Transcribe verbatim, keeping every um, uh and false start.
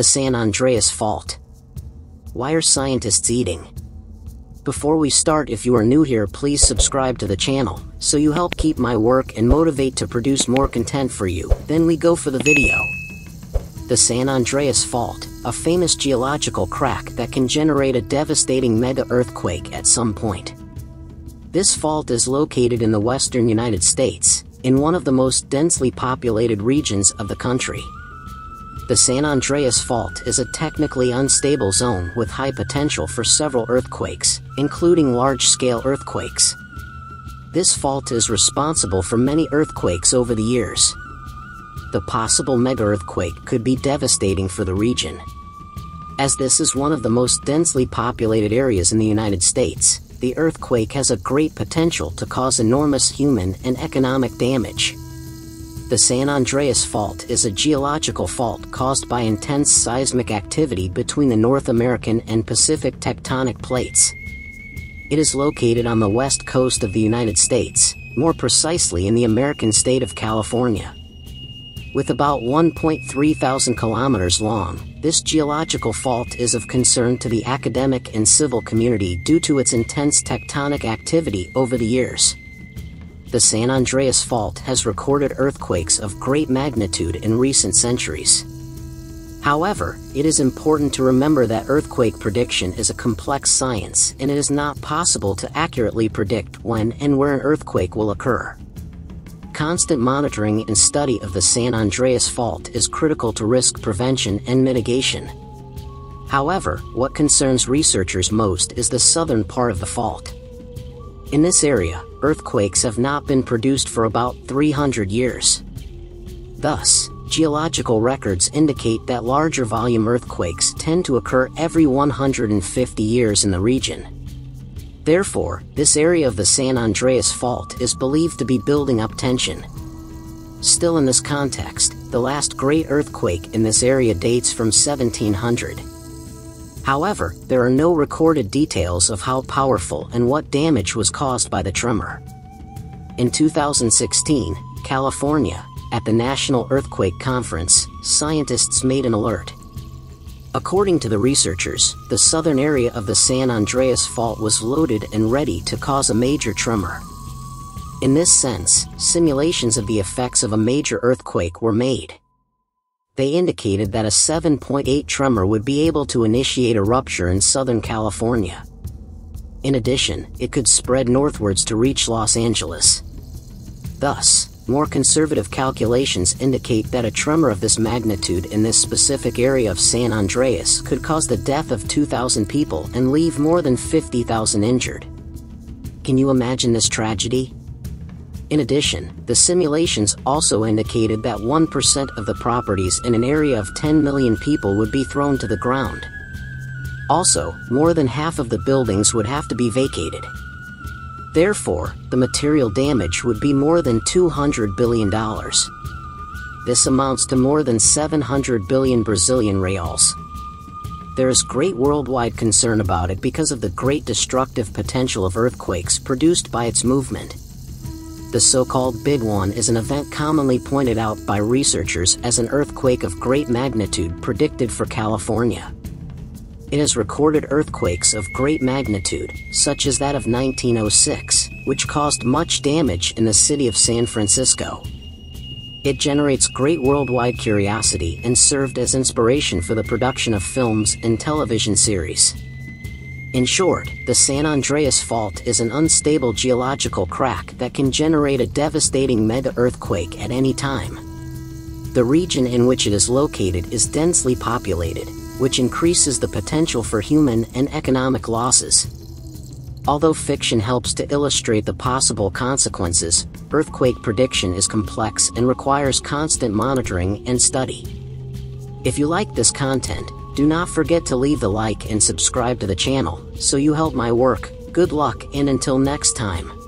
The San Andreas Fault. Why are scientists eating? Before we start, if you are new here, please subscribe to the channel, so you help keep my work and motivate to produce more content for you. Then we go for the video. The San Andreas Fault, a famous geological crack that can generate a devastating mega-earthquake at some point. This fault is located in the western United States, in one of the most densely populated regions of the country. The San Andreas Fault is a technically unstable zone with high potential for several earthquakes, including large-scale earthquakes. This fault is responsible for many earthquakes over the years. The possible mega-earthquake could be devastating for the region. As this is one of the most densely populated areas in the United States, the earthquake has a great potential to cause enormous human and economic damage. The San Andreas Fault is a geological fault caused by intense seismic activity between the North American and Pacific tectonic plates. It is located on the west coast of the United States, more precisely in the American state of California. With about one point three thousand kilometers long, this geological fault is of concern to the academic and civil community due to its intense tectonic activity over the years. The San Andreas Fault has recorded earthquakes of great magnitude in recent centuries. However, it is important to remember that earthquake prediction is a complex science, and it is not possible to accurately predict when and where an earthquake will occur. Constant monitoring and study of the San Andreas Fault is critical to risk prevention and mitigation. However, what concerns researchers most is the southern part of the fault. In this area, earthquakes have not been produced for about three hundred years. Thus, geological records indicate that larger volume earthquakes tend to occur every one hundred fifty years in the region. Therefore, this area of the San Andreas Fault is believed to be building up tension. Still, in this context, the last great earthquake in this area dates from seventeen hundred. However, there are no recorded details of how powerful and what damage was caused by the tremor. In two thousand sixteen, California, at the National Earthquake Conference, scientists made an alert. According to the researchers, the southern area of the San Andreas Fault was loaded and ready to cause a major tremor. In this sense, simulations of the effects of a major earthquake were made. They indicated that a seven point eight tremor would be able to initiate a rupture in Southern California. In addition, it could spread northwards to reach Los Angeles. Thus, more conservative calculations indicate that a tremor of this magnitude in this specific area of San Andreas could cause the death of two thousand people and leave more than fifty thousand injured. Can you imagine this tragedy? In addition, the simulations also indicated that one percent of the properties in an area of ten million people would be thrown to the ground. Also, more than half of the buildings would have to be vacated. Therefore, the material damage would be more than two hundred billion dollars. This amounts to more than seven hundred billion Brazilian reals. There is great worldwide concern about it because of the great destructive potential of earthquakes produced by its movement. The so-called Big One is an event commonly pointed out by researchers as an earthquake of great magnitude predicted for California. It has recorded earthquakes of great magnitude, such as that of nineteen oh six, which caused much damage in the city of San Francisco. It generates great worldwide curiosity and served as inspiration for the production of films and television series. In short, the San Andreas Fault is an unstable geological crack that can generate a devastating mega-earthquake at any time. The region in which it is located is densely populated, which increases the potential for human and economic losses. Although fiction helps to illustrate the possible consequences, earthquake prediction is complex and requires constant monitoring and study. If you like this content, do not forget to leave the like and subscribe to the channel, so you help my work. Good luck, and until next time.